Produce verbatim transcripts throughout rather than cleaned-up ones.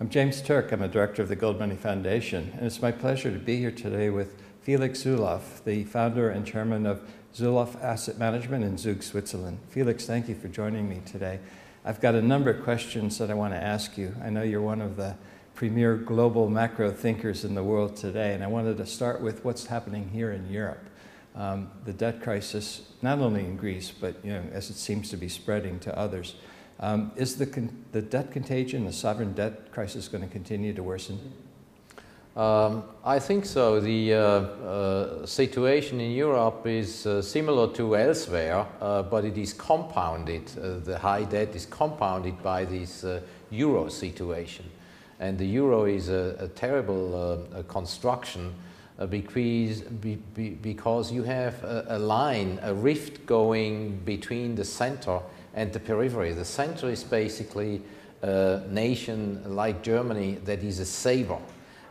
I'm James Turk. I'm a director of the Gold Money Foundation, and it's my pleasure to be here today with Felix Zulauf, the founder and chairman of Zulauf Asset Management in Zug, Switzerland. Felix, thank you for joining me today. I've got a number of questions that I want to ask you. I know you're one of the premier global macro thinkers in the world today, and I wanted to start with what's happening here in Europe. Um, the debt crisis, not only in Greece, but you know, as it seems to be spreading to others. Um, is the, con the debt contagion, the sovereign debt crisis, going to continue to worsen? Um, I think so. The uh, uh, situation in Europe is uh, similar to elsewhere, uh, but it is compounded. Uh, the high debt is compounded by this uh, euro situation. And the euro is a, a terrible uh, a construction uh, because, be, be, because you have a, a line, a rift going between the center and the periphery. The center is basically a nation like Germany that is a saver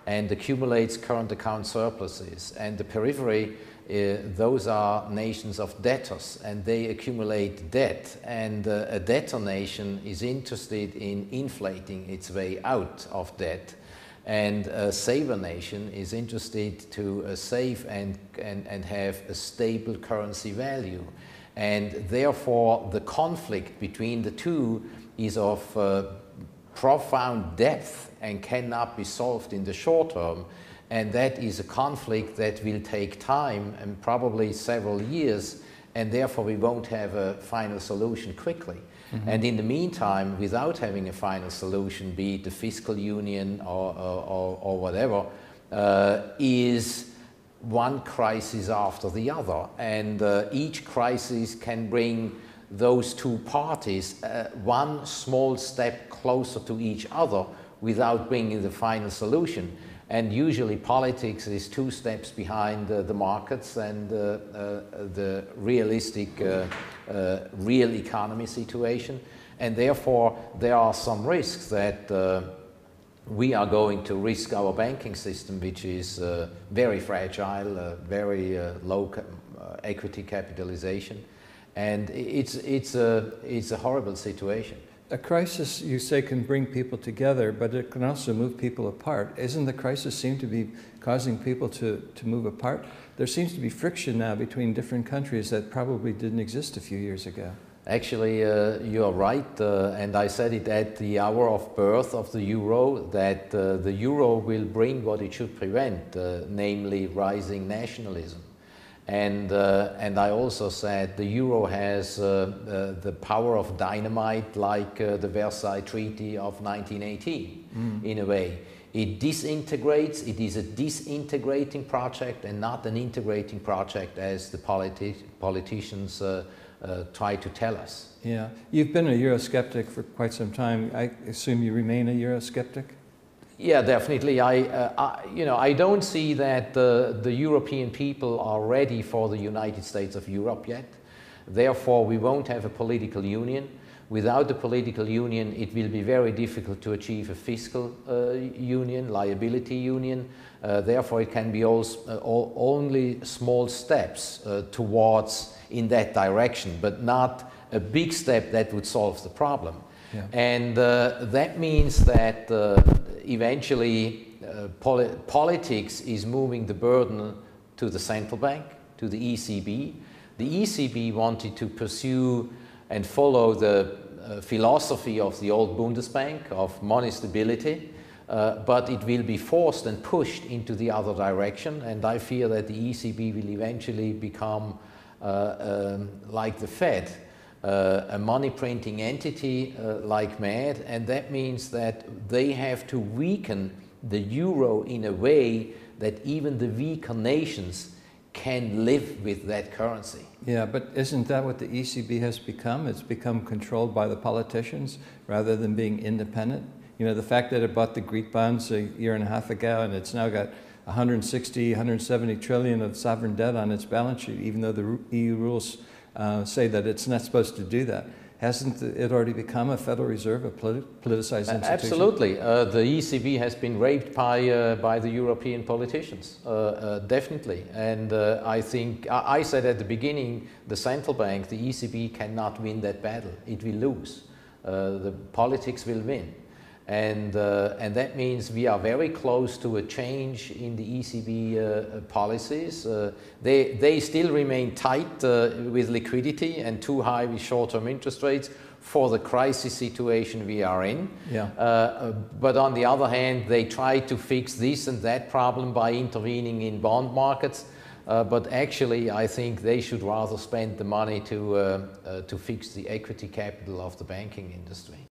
and accumulates current account surpluses. And the periphery, uh, those are nations of debtors, and they accumulate debt. And uh, a debtor nation is interested in inflating its way out of debt. And a saver nation is interested to uh, save and, and, and have a stable currency value. And therefore, the conflict between the two is of uh, profound depth and cannot be solved in the short term. And that is a conflict that will take time and probably several years, and therefore we won't have a final solution quickly. Mm-hmm. And in the meantime, without having a final solution, be it the fiscal union or, or, or whatever, uh, is one crisis after the other, and uh, each crisis can bring those two parties uh, one small step closer to each other without bringing the final solution. And usually politics is two steps behind uh, the markets and uh, uh, the realistic uh, uh, real economy situation, and therefore there are some risks that uh, we are going to risk our banking system, which is uh, very fragile, uh, very uh, low ca uh, equity capitalization, and it's it's a it's a horrible situation. A crisis, you say, can bring people together, but it can also move people apart. Isn't the crisis seem to be causing people to to move apart? There seems to be friction now between different countries that probably didn't exist a few years ago. Actually, uh, you are right, uh, and I said it at the hour of birth of the euro, that uh, the euro will bring what it should prevent, uh, namely rising nationalism. And, uh, and I also said the euro has uh, uh, the power of dynamite, like uh, the Versailles Treaty of nineteen eighteen, mm. in a way. It disintegrates. It is a disintegrating project and not an integrating project, as the politi politicians uh, Uh, try to tell us. Yeah. You've been a Eurosceptic for quite some time. I assume you remain a Eurosceptic? Yeah, definitely. I, uh, I, you know, I don't see that uh, the European people are ready for the United States of Europe yet. Therefore, we won't have a political union. Without the political union, it will be very difficult to achieve a fiscal uh, union, liability union. Uh, therefore, it can be all, uh, all, only small steps uh, towards in that direction, but not a big step that would solve the problem. Yeah. And uh, that means that uh, eventually uh, poli politics is moving the burden to the central bank, to the E C B. The E C B wanted to pursue and follow the uh, philosophy of the old Bundesbank of money stability, uh, but it will be forced and pushed into the other direction, and I fear that the E C B will eventually become Uh, um, like the Fed, uh, a money printing entity uh, like mad, and that means that they have to weaken the euro in a way that even the weaker nations can live with that currency. Yeah, but isn't that what the E C B has become? It's become controlled by the politicians rather than being independent. You know, the fact that it bought the Greek bonds a year and a half ago and it's now got one hundred sixty, one hundred seventy trillion of sovereign debt on its balance sheet, even though the E U rules uh, say that it's not supposed to do that. Hasn't it already become a Federal Reserve, a politi politicized institution? Absolutely. Uh, the E C B has been raped by, uh, by the European politicians, uh, uh, definitely. And uh, I think, I, I said at the beginning, the central bank, the E C B, cannot win that battle. It will lose. Uh, the politics will win. And, uh, and that means we are very close to a change in the E C B uh, policies. Uh, they, they still remain tight uh, with liquidity and too high with short-term interest rates for the crisis situation we are in. Yeah. Uh, but on the other hand, they try to fix this and that problem by intervening in bond markets. Uh, but actually, I think they should rather spend the money to, uh, uh, to fix the equity capital of the banking industry.